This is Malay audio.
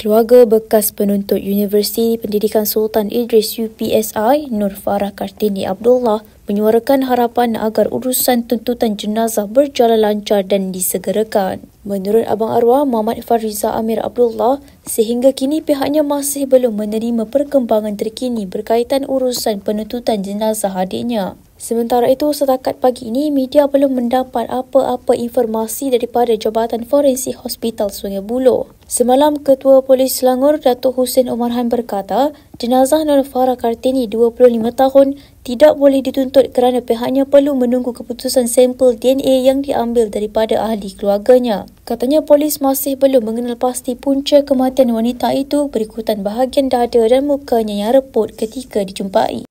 Keluarga bekas penuntut Universiti Pendidikan Sultan Idris UPSI, Nur Farah Kartini Abdullah, menyuarakan harapan agar urusan tuntutan jenazah berjalan lancar dan disegerakan. Menurut Abang Arwah Muhammad Fariza Amir Abdullah, sehingga kini pihaknya masih belum menerima perkembangan terkini berkaitan urusan penuntutan jenazah adiknya. Sementara itu, setakat pagi ini, media belum mendapat apa-apa informasi daripada Jabatan Forensik Hospital Sungai Buloh. Semalam, Ketua Polis Selangor, Datuk Hussein Omar Han berkata, jenazah Nur Farah Kartini, 25 tahun, tidak boleh dituntut kerana pihaknya perlu menunggu keputusan sampel DNA yang diambil daripada ahli keluarganya. Katanya, polis masih belum mengenal pasti punca kematian wanita itu berikutan bahagian dada dan mukanya yang reput ketika dijumpai.